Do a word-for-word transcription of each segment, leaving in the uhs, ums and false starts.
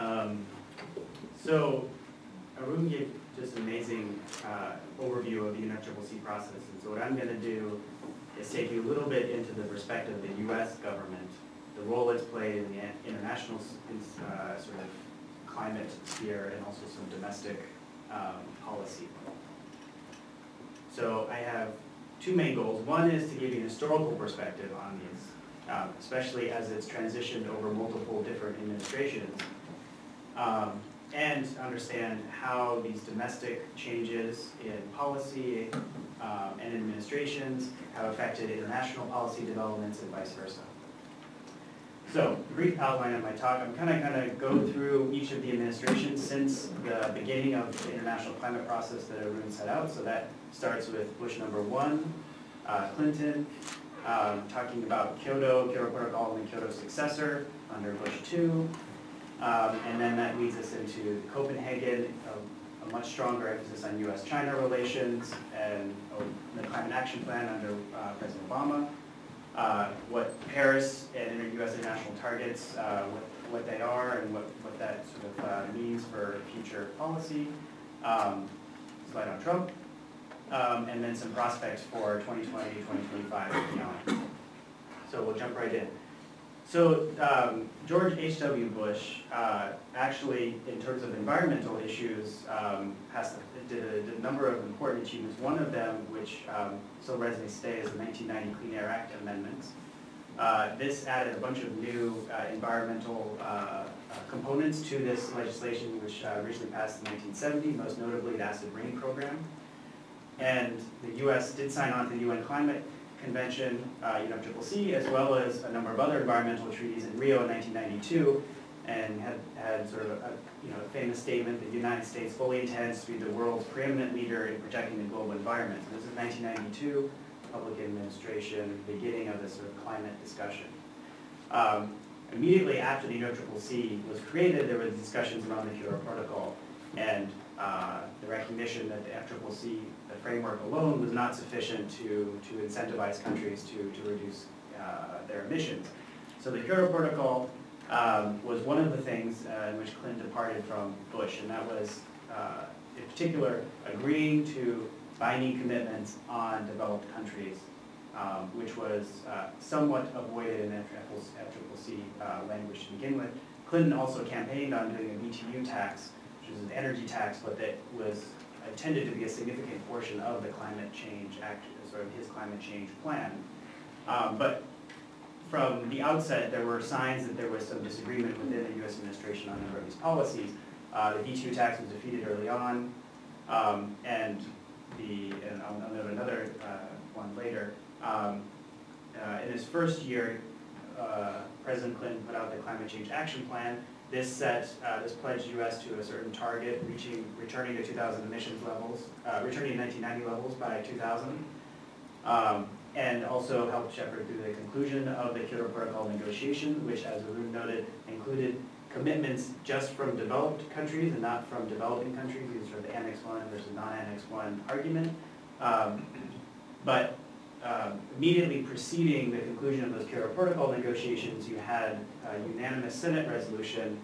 Um, so Arun gave just an amazing uh, overview of the U N F C C C process, and so what I'm going to do is take you a little bit into the perspective of the U S government, the role it's played in the international uh, sort of climate sphere, and also some domestic um, policy. So I have two main goals. One is to give you a historical perspective on these, um, especially as it's transitioned over multiple different administrations, um, and understand how these domestic changes in policy um, and administrations have affected international policy developments and vice versa. So, brief outline of my talk. I'm kind of going to go through each of the administrations since the beginning of the international climate process that Arun set out. So that starts with Bush number one, uh, Clinton, um, talking about Kyoto, Kyoto Protocol, and the Kyoto successor under Bush two. Um, and then that leads us into Copenhagen, a, a much stronger emphasis on U S China relations, and the Climate Action Plan under uh, President Obama. Uh, what Paris and U S international targets, uh, what, what they are, and what, what that sort of uh, means for future policy. Um, slide on Trump, um, and then some prospects for twenty twenty, twenty twenty-five, and beyond. So we'll jump right in. So um, George H W Bush, uh, actually, in terms of environmental issues, um, has did a, did a number of important achievements. One of them, which um, still resonates today, is the nineteen ninety Clean Air Act amendments. Uh, this added a bunch of new uh, environmental uh, uh, components to this legislation, which uh, originally passed in nineteen seventy, most notably the acid rain program. And the U S did sign on to the U N Climate Convention, uh, U N F C C C, as well as a number of other environmental treaties in Rio in nineteen ninety-two, and had, had sort of a, a, you know, a famous statement that the United States fully intends to be the world's preeminent leader in protecting the global environment. So this is nineteen ninety-two, public administration, beginning of this sort of climate discussion. Um, immediately after the U N F C C C was created, there were discussions around the Kyoto Protocol, and uh, the recognition that the U N F C C C, the framework alone, was not sufficient to, to incentivize countries to, to reduce uh, their emissions. So the Kyoto Protocol um, was one of the things uh, in which Clinton departed from Bush, and that was, uh, in particular, agreeing to binding commitments on developed countries, um, which was uh, somewhat avoided in U N F C C C uh, language to begin with. Clinton also campaigned on doing a B T U tax, which was an energy tax, but that was intended to be a significant portion of the climate change act, sort of his climate change plan. Um, but from the outset, there were signs that there was some disagreement within the U S administration on a number of these policies. Uh, the B T U tax was defeated early on, um, and the and I'll note another uh, one later. Um, uh, in his first year, uh, President Clinton put out the Climate Change Action Plan. This set, uh, this pledged U S to a certain target, reaching, returning to two thousand emissions levels, uh, returning to nineteen ninety levels by two thousand, um, and also helped shepherd through the conclusion of the Kyoto Protocol negotiations, which, as Arun noted, included commitments just from developed countries and not from developing countries. These are the Annex one versus non-Annex one argument. Um, but uh, immediately preceding the conclusion of those Kyoto Protocol negotiations, you had a unanimous Senate resolution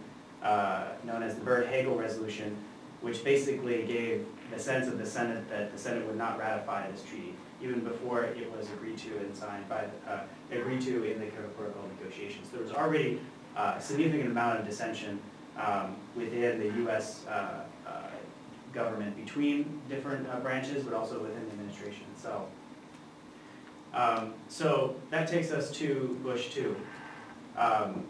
uh, known as the Byrd-Hagel Resolution, which basically gave the sense of the Senate that the Senate would not ratify this treaty, even before it was agreed to and signed by uh, agreed to in the Kyoto Protocol negotiations. There was already uh, a significant amount of dissension um, within the U S Uh, uh, government between different uh, branches, but also within the administration itself. Um, so that takes us to Bush two. Um,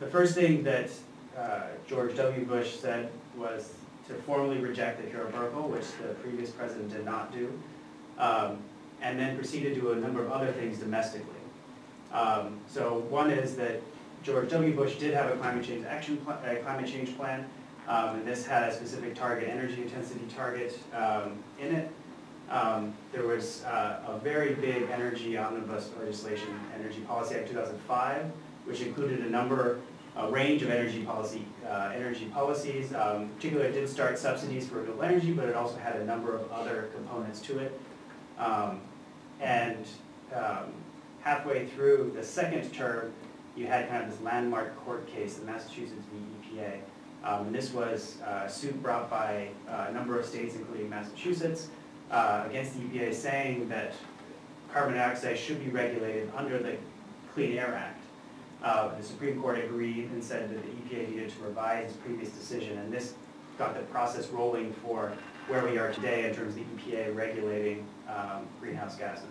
the first thing that uh, George W. Bush said was to formally reject the Kyoto Protocol, which the previous president did not do, um, and then proceeded to do a number of other things domestically. Um, so one is that George W. Bush did have a climate change action pl uh, climate change plan, um, and this had a specific target, energy intensity target um, in it. Um, there was uh, a very big energy omnibus legislation, Energy Policy Act two thousand five, which included a number, a range of energy policy, uh, energy policies. Um, particularly, it did start subsidies for renewable energy, but it also had a number of other components to it. Um, and um, halfway through the second term, you had kind of this landmark court case, the Massachusetts v E P A, Um, this was a suit brought by a number of states, including Massachusetts, uh, against the E P A, saying that carbon dioxide should be regulated under the Clean Air Act. Uh, the Supreme Court agreed and said that the E P A needed to revise its previous decision, and this got the process rolling for where we are today in terms of the E P A regulating um, greenhouse gases.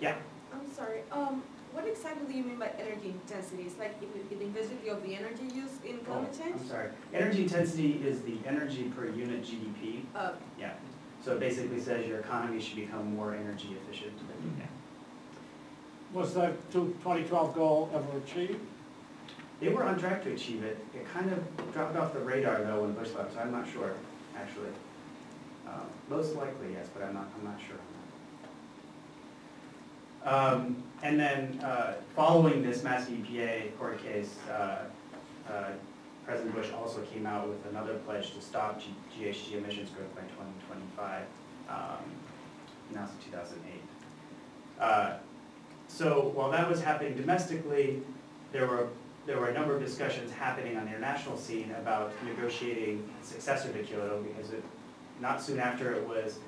Yeah? I'm sorry. Um, what exactly do you mean by energy intensity? It's like the intensity of the energy used in climate change? Oh, I'm sorry. Energy intensity is the energy per unit G D P. Uh, yeah. So it basically says your economy should become more energy efficient. Yeah. Was the twenty twelve goal ever achieved? They were on track to achieve it. It kind of dropped off the radar, though, when Bush left, so I'm not sure, actually. Uh, most likely, yes, but I'm not, I'm not sure on that. Um, and then, uh, following this mass E P A court case, uh, uh, President Bush also came out with another pledge to stop G GHG emissions growth by twenty twenty-five, um, announced in two thousand eight. Uh, so while that was happening domestically, there were there were a number of discussions happening on the international scene about negotiating a successor to Kyoto, because it, not soon after it was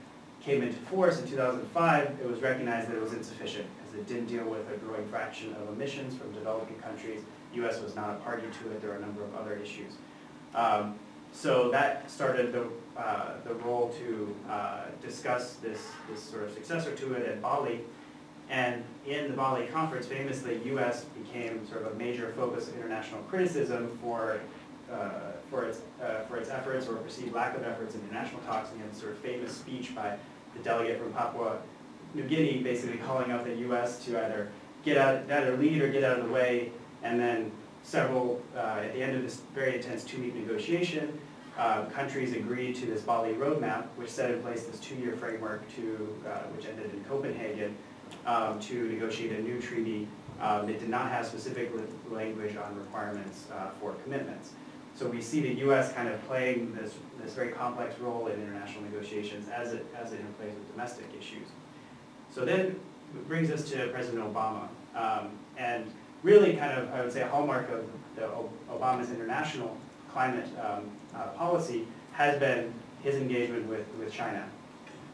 came into force in two thousand five, it was recognized that it was insufficient because it didn't deal with a growing fraction of emissions from developing countries. The U S was not a party to it. There were a number of other issues. Um, so that started the, uh, the role to uh, discuss this, this sort of successor to it at Bali. And in the Bali conference, famously, U S became sort of a major focus of international criticism for, uh, for, its, uh, for its efforts or perceived lack of efforts in international talks. And you had a sort of famous speech by the delegate from Papua New Guinea basically calling out the U S to either get out, either lead or get out of the way. And then several, uh, at the end of this very intense two-week negotiation, Uh, countries agreed to this Bali roadmap, which set in place this two-year framework to, uh, which ended in Copenhagen, um, to negotiate a new treaty um, that did not have specific language on requirements uh, for commitments. So we see the U S kind of playing this, this very complex role in international negotiations as it, as it interplays with domestic issues. So then it brings us to President Obama. Um, and really kind of, I would say, a hallmark of the, the Obama's international climate um, uh, policy has been his engagement with, with China.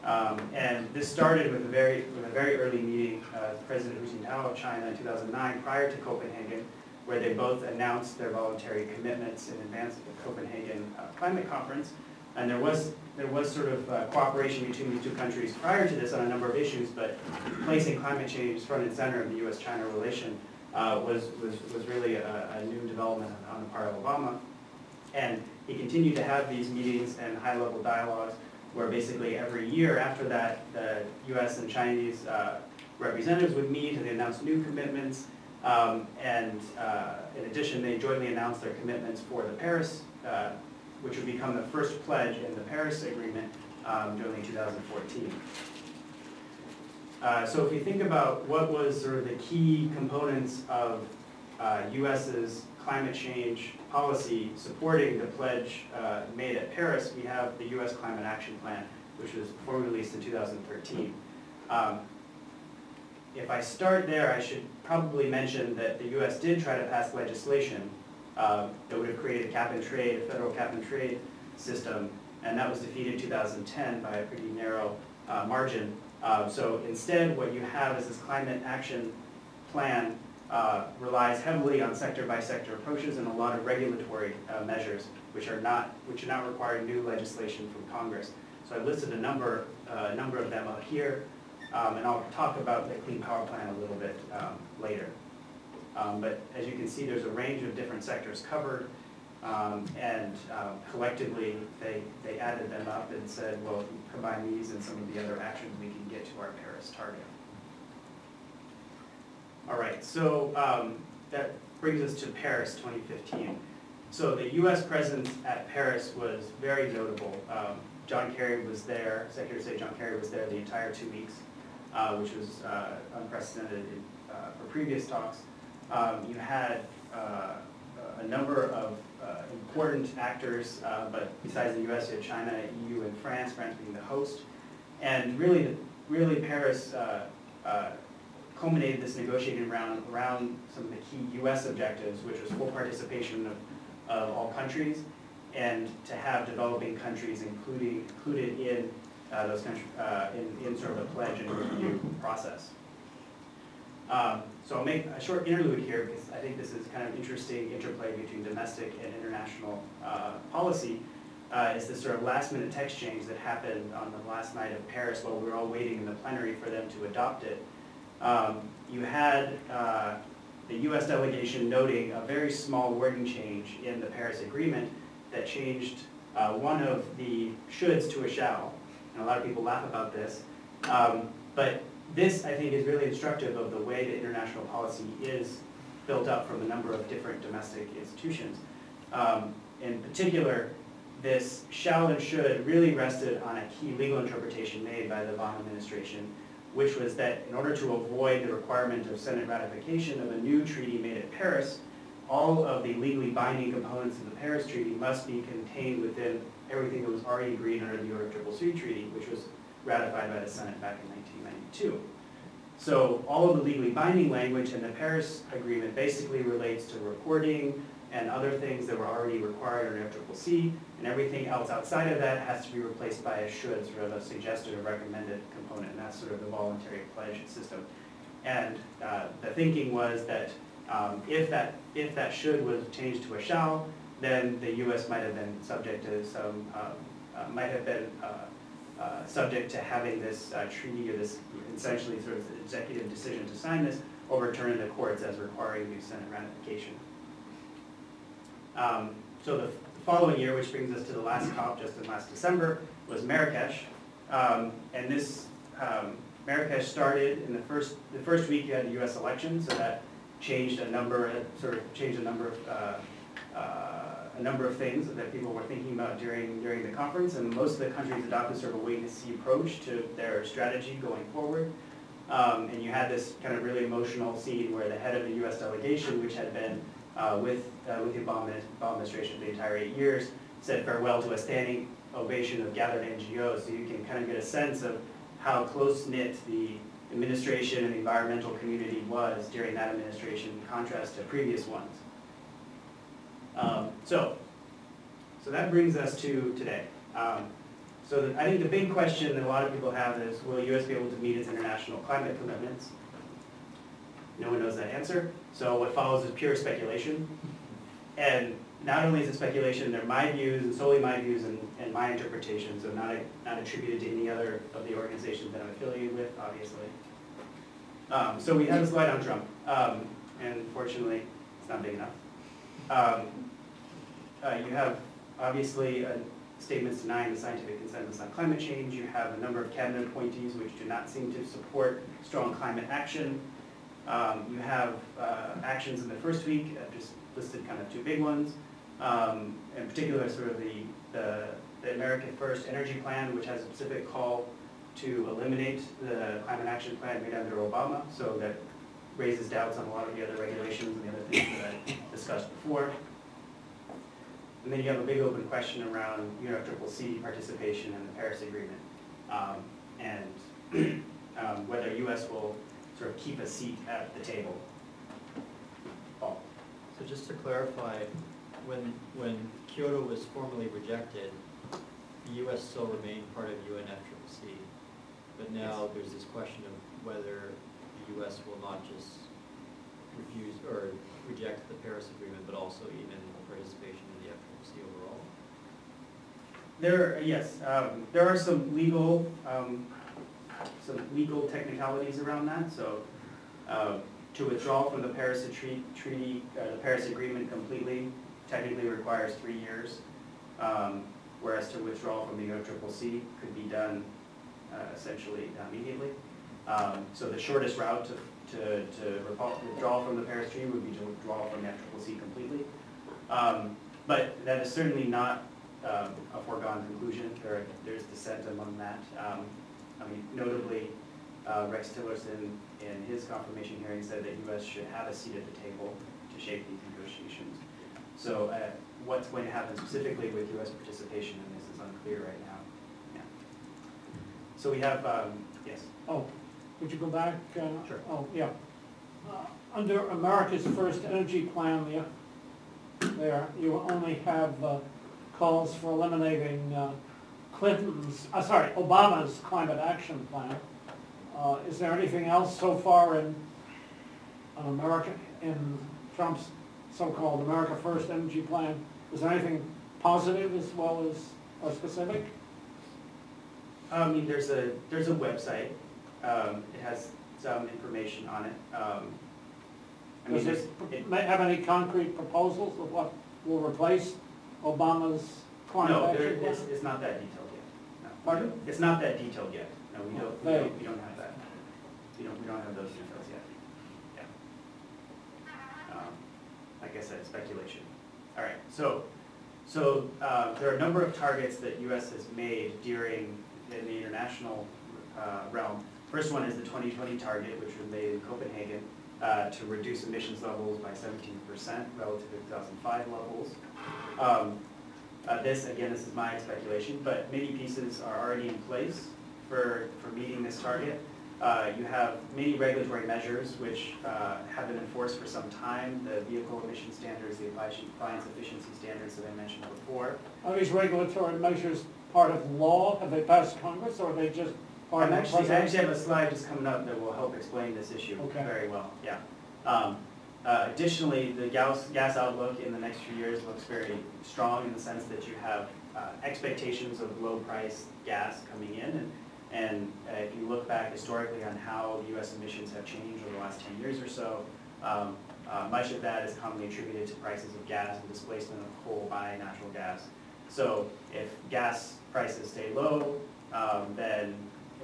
Um, and this started with a very, with a very early meeting, uh, President Hu Jintao of China in two thousand nine, prior to Copenhagen, where they both announced their voluntary commitments in advance of the Copenhagen uh, Climate Conference. And there was, there was sort of uh, cooperation between the two countries prior to this on a number of issues, but placing climate change front and center of the U S China relation uh, was, was, was really a, a new development on the part of Obama. And he continued to have these meetings and high-level dialogues where basically every year after that, the U S and Chinese uh, representatives would meet and they announced new commitments. Um, and uh, in addition, they jointly announced their commitments for the Paris, uh, which would become the first pledge in the Paris Agreement um, during two thousand fourteen. Uh, so if you think about what was sort of the key components of uh, U S's climate change policy supporting the pledge uh, made at Paris, we have the U S Climate Action Plan, which was formally released in two thousand thirteen. Um, if I start there, I should probably mention that the U S did try to pass legislation uh, that would have created a cap-and-trade, a federal cap-and-trade system, and that was defeated in two thousand ten by a pretty narrow uh, margin. Uh, so instead, what you have is this Climate Action Plan Uh, relies heavily on sector-by-sector approaches and a lot of regulatory uh, measures, which are not which do not require new legislation from Congress. So I've listed a number uh, number of them up here, um, and I'll talk about the Clean Power Plan a little bit um, later. Um, but as you can see, there's a range of different sectors covered, um, and uh, collectively they they added them up and said, well, if we combine these and some of the other actions, we can get to our Paris target. All right, so um, that brings us to Paris twenty fifteen. So the U S presence at Paris was very notable. Um, John Kerry was there, Secretary of State John Kerry was there the entire two weeks, uh, which was uh, unprecedented uh, for previous talks. Um, you had uh, a number of uh, important actors, uh, but besides the U S, you had China, E U, and France, France being the host. And really, really Paris uh, uh, culminated this negotiating round around some of the key U S objectives, which was full participation of of all countries, and to have developing countries including, included in uh, those country, uh, in, in sort of a pledge and review process. Um, so I'll make a short interlude here because I think this is kind of an interesting interplay between domestic and international uh, policy. Uh, it's this sort of last-minute text change that happened on the last night of Paris while we were all waiting in the plenary for them to adopt it. Um, you had uh, the U S delegation noting a very small wording change in the Paris Agreement that changed uh, one of the shoulds to a shall, and a lot of people laugh about this. Um, but this, I think, is really instructive of the way that international policy is built up from a number of different domestic institutions. Um, in particular, this shall and should really rested on a key legal interpretation made by the Obama administration, which was that in order to avoid the requirement of Senate ratification of a new treaty made at Paris, all of the legally binding components of the Paris Treaty must be contained within everything that was already agreed under the U N F C C C Treaty, which was ratified by the Senate back in nineteen ninety-two. So all of the legally binding language in the Paris Agreement basically relates to reporting and other things that were already required under U N F C C C, and everything else outside of that has to be replaced by a should, sort of a suggested or recommended component, and that's sort of the voluntary pledge system. And uh, the thinking was that um, if that if that should was changed to a shall, then the U S might have been subject to some um, uh, might have been uh, uh, subject to having this uh, treaty or this essentially sort of executive decision to sign this overturned in the courts as requiring new Senate ratification. Um, so the following year, which brings us to the last COP just in last December, was Marrakesh. Um, and this um, Marrakesh started in the first the first week you had the U S election, so that changed a number sort of changed a number of uh, uh, a number of things that people were thinking about during during the conference. And most of the countries adopted sort of a wait and see approach to their strategy going forward. Um, and you had this kind of really emotional scene where the head of the U S delegation, which had been Uh, with, uh, with the Obama, Obama administration for the entire eight years, said farewell to a standing ovation of gathered N G Os. So you can kind of get a sense of how close-knit the administration and the environmental community was during that administration in contrast to previous ones. Um, so, so that brings us to today. Um, so the, I think the big question that a lot of people have is, will the U S be able to meet its international climate commitments? No one knows that answer. So what follows is pure speculation. And not only is it speculation, they're my views and solely my views and, and my interpretations, so not, not attributed to any other of the organizations that I'm affiliated with, obviously. Um, so we have a slide on Trump. Um, and fortunately, it's not big enough. Um, uh, you have, obviously, uh, statements denying the scientific consensus on climate change. You have a number of cabinet appointees which do not seem to support strong climate action. Um, you have uh, actions in the first week. I've just listed kind of two big ones. Um, in particular, sort of the, the, the America First Energy Plan, which has a specific call to eliminate the Climate Action Plan made under Obama. So that raises doubts on a lot of the other regulations and the other things that I discussed before. And then you have a big open question around U N F C C C participation in the Paris Agreement um, and um, whether U S will sort of keep a seat at the table. Paul. So just to clarify, when, when Kyoto was formally rejected, the U S still remained part of U N F C C C. But now yes. There's this question of whether the U S will not just refuse or reject the Paris Agreement, but also even participation in the F C C C overall. There, yes, um, there are some legal um, some legal technicalities around that. So uh, to withdraw from the Paris Treaty, uh, the Paris Agreement completely technically requires three years, um, whereas to withdraw from the U N F C C C could be done uh, essentially immediately. Um, so the shortest route to, to, to withdraw from the Paris Treaty would be to withdraw from the U N F C C C completely. Um, but that is certainly not uh, a foregone conclusion. There, there's dissent among that. Um, I mean, notably, uh, Rex Tillerson, in his confirmation hearing, said that U S should have a seat at the table to shape these negotiations. So uh, what's going to happen specifically with U S participation in this is unclear right now. Yeah. So we have, um, yes? Oh, would you go back? Uh, sure. Oh, yeah. Uh, under America's First Energy Plan, yeah, there, you only have uh, calls for eliminating uh, Clinton's, uh, sorry, Obama's Climate Action Plan. Uh, is there anything else so far in uh, America, in Trump's so-called America First Energy Plan? Is there anything positive as well as or specific? I mean, there's a there's a website. Um, it has some information on it. Um, I mean, Does it may have any concrete proposals of what will replace Obama's climate no, action there, plan? No, it's, it's not that detailed yet. No. Pardon? It's not that detailed yet. No, we don't. We don't, we don't have that. We don't. We don't have those details yet. Yeah. Um, like I said, speculation. All right. So, so uh, there are a number of targets that U S has made during in the international uh, realm. First one is the twenty twenty target, which was made in Copenhagen uh, to reduce emissions levels by seventeen percent relative to two thousand five levels. Um, uh, this, again, this is my speculation, but many pieces are already in place for, for meeting this target. Uh, you have many regulatory measures which uh, have been enforced for some time, the vehicle emission standards, the appliance efficiency standards that I mentioned before. Are these regulatory measures part of law? Have they passed Congress, or are they just part I'm of actually, the I actually have a slide just coming up that will help explain this issue okay. very well. Yeah. Um, uh, additionally, the gas, gas outlook in the next few years looks very strong in the sense that you have uh, expectations of low-price gas coming in. And, and uh, if you look back historically on how U S emissions have changed over the last ten years or so, um, uh, much of that is commonly attributed to prices of gas and displacement of coal by natural gas. So if gas prices stay low, um, then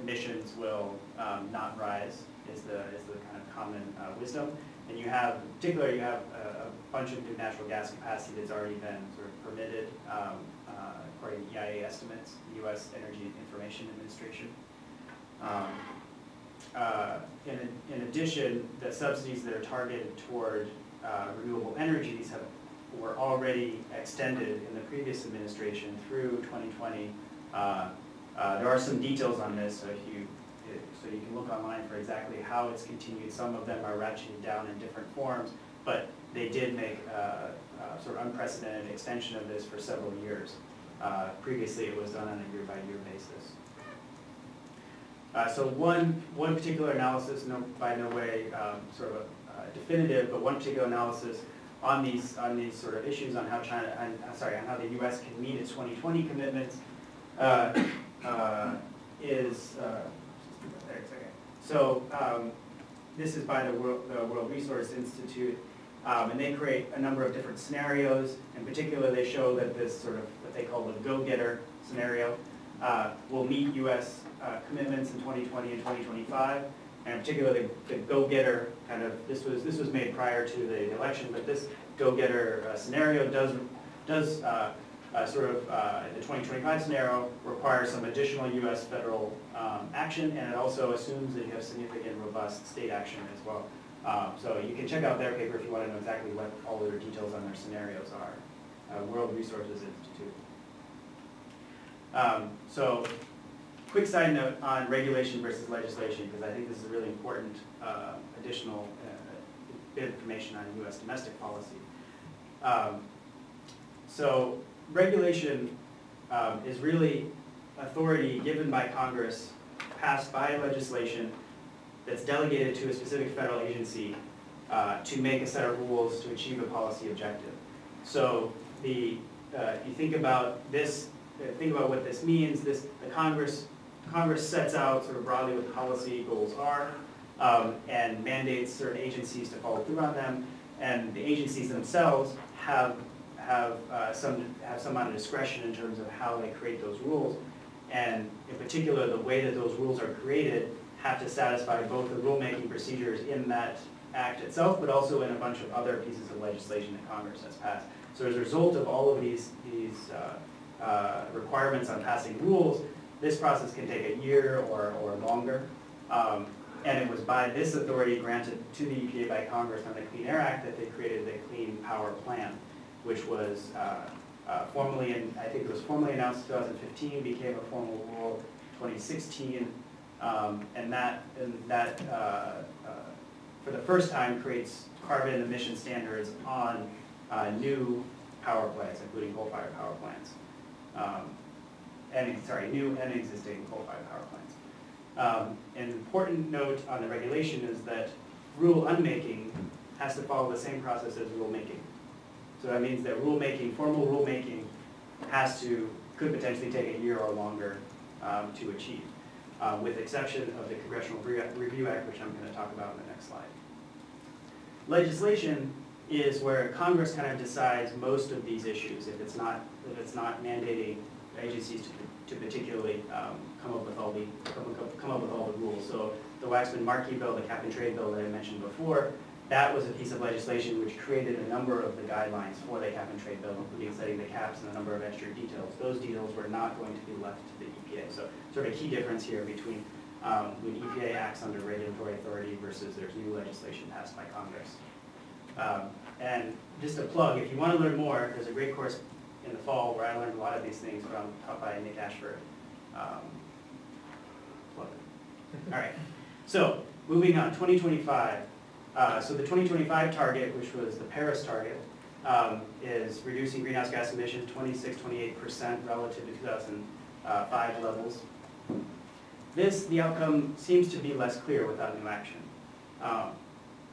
emissions will um, not rise, is the, is the kind of common uh, wisdom. And you have, in particular, you have a, a bunch of new natural gas capacity that's already been sort of permitted, um, uh, according to E I A estimates, the U S Energy Information Administration. Um, uh, in, in addition, the subsidies that are targeted toward uh, renewable energies have were already extended in the previous administration through twenty twenty. Uh, uh, there are some details on this, so if you if, so you can look online for exactly how it's continued. Some of them are ratcheted down in different forms, but they did make a, a sort of unprecedented extension of this for several years. Uh, previously, it was done on a year-by-year basis. Uh, so one one particular analysis, no, by no way um, sort of a, uh, definitive, but one particular analysis. On these on these sort of issues on how China on, sorry on how the U S can meet its twenty twenty commitments uh, uh, is uh, there a second. So um, this is by the World, the World Resource Institute, um, and they create a number of different scenarios. In particular, they show that this sort of what they call the go-getter scenario uh, will meet U S uh, commitments in twenty twenty and twenty twenty-five. And particularly the, the go-getter kind of this was this was made prior to the election, but this go-getter uh, scenario does does uh, uh, sort of uh, the twenty twenty-five scenario requires some additional U S federal um, action, and it also assumes that you have significant, robust state action as well. Um, so you can check out their paper if you want to know exactly what all their details on their scenarios are. Uh, World Resources Institute. Um, so. Quick side note on regulation versus legislation, because I think this is a really important uh, additional uh, bit of information on U S domestic policy. Um, so regulation um, is really authority given by Congress, passed by legislation that's delegated to a specific federal agency uh, to make a set of rules to achieve a policy objective. So the uh, you think about this, think about what this means. This the Congress. Congress sets out sort of broadly what policy goals are um, and mandates certain agencies to follow through on them, and the agencies themselves have have uh, some have some amount of discretion in terms of how they create those rules, and in particular the way that those rules are created have to satisfy both the rulemaking procedures in that act itself, but also in a bunch of other pieces of legislation that Congress has passed. So as a result of all of these these uh, uh, requirements on passing rules, this process can take a year or, or longer, um, and it was by this authority granted to the E P A by Congress on the Clean Air Act that they created the Clean Power Plan, which was uh, uh, formally, in, I think it was formally announced in two thousand fifteen, became a formal rule in twenty sixteen, um, and that, and that uh, uh, for the first time creates carbon emission standards on uh, new power plants, including coal-fired power plants, um, and sorry, new and existing coal-fired power plants. Um, an important note on the regulation is that rule unmaking has to follow the same process as rulemaking. So that means that rulemaking, formal rulemaking, has to could potentially take a year or longer um, to achieve, uh, with exception of the Congressional Review Act, which I'm going to talk about in the next slide. Legislation is where Congress kind of decides most of these issues. If it's not, if it's not mandating agencies to, to particularly um, come up with all the come, come up with all the rules. So the Waxman-Markey bill, the cap and trade bill that I mentioned before, that was a piece of legislation which created a number of the guidelines for the cap and trade bill, including setting the caps and a number of extra details. Those details were not going to be left to the E P A. So sort of a key difference here between um, when E P A acts under regulatory authority versus there's new legislation passed by Congress. Um, and just a plug, if you want to learn more, there's a great course in the fall where I learned a lot of these things from, taught by Nick Ashford. Um, plug. All right. So moving on, twenty twenty-five. Uh, so the twenty twenty-five target, which was the Paris target, um, is reducing greenhouse gas emissions twenty-six to twenty-eight percent relative to two thousand five levels. This, the outcome, seems to be less clear without new action. Um,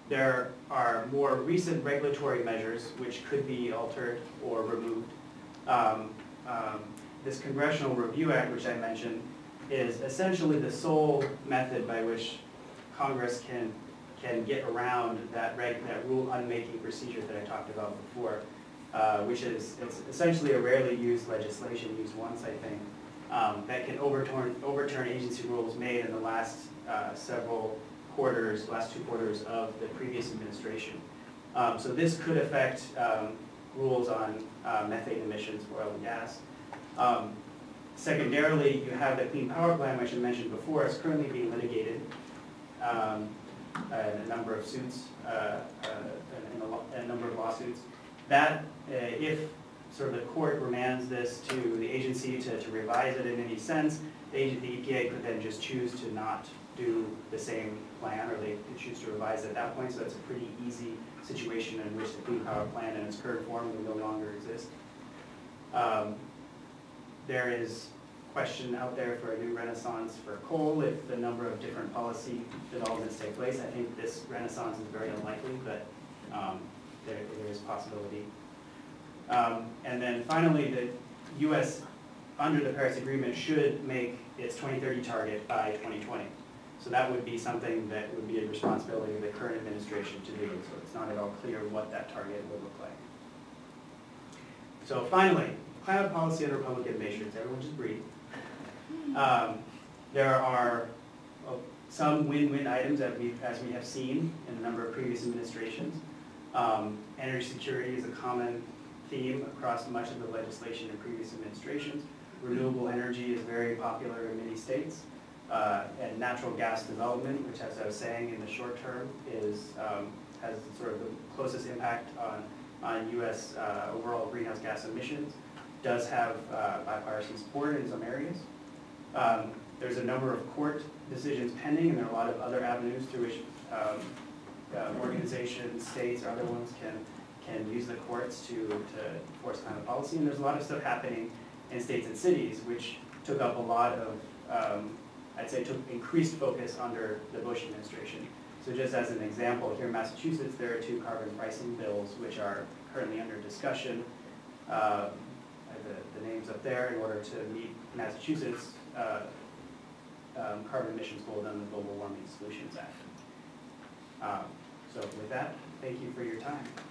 there are more recent regulatory measures which could be altered or removed. Um, um, this Congressional Review Act, which I mentioned, is essentially the sole method by which Congress can can get around that, reg that rule unmaking procedure that I talked about before, uh, which is it's essentially a rarely used legislation, used once I think, um, that can overturn, overturn agency rules made in the last uh, several quarters, last two quarters of the previous administration. Um, so this could affect um, rules on uh, methane emissions for oil and gas. Um, secondarily, you have the Clean Power Plan, which I mentioned before, is currently being litigated. Um, Uh, a number of suits, uh, uh, and, and a, a number of lawsuits. That, uh, if sort of the court remands this to the agency to, to revise it in any sense, the, agency, the E P A could then just choose to not do the same plan, or they could choose to revise it at that point. So it's a pretty easy situation in which the Clean Power Plan in its current form will no longer exist. Um, there is question out there for a new renaissance for coal if the number of different policy developments take place. I think this renaissance is very unlikely, but um, there, there is possibility. Um, and then finally, the U S under the Paris Agreement should make its twenty thirty target by twenty twenty. So that would be something that would be a responsibility of the current administration to do. So it's not at all clear what that target would look like. So finally, climate policy and Republican measures. Everyone just breathe. Um, there are uh, some win-win items that we, as we have seen in a number of previous administrations. Um, energy security is a common theme across much of the legislation in previous administrations. Renewable energy is very popular in many states. Uh, and natural gas development, which as I was saying in the short term, is um, has sort of the closest impact on, on U S uh, overall greenhouse gas emissions, does have uh, bipartisan support in some areas. Um, there's a number of court decisions pending, and there are a lot of other avenues through which um, uh, organizations, states, or other ones can, can use the courts to, to enforce climate policy. And there's a lot of stuff happening in states and cities, which took up a lot of, um, I'd say, took increased focus under the Bush administration. So just as an example, here in Massachusetts, there are two carbon pricing bills, which are currently under discussion. Uh, The, the names up there in order to meet Massachusetts' uh, um, carbon emissions goal under the Global Warming Solutions Act. Um, so with that, thank you for your time.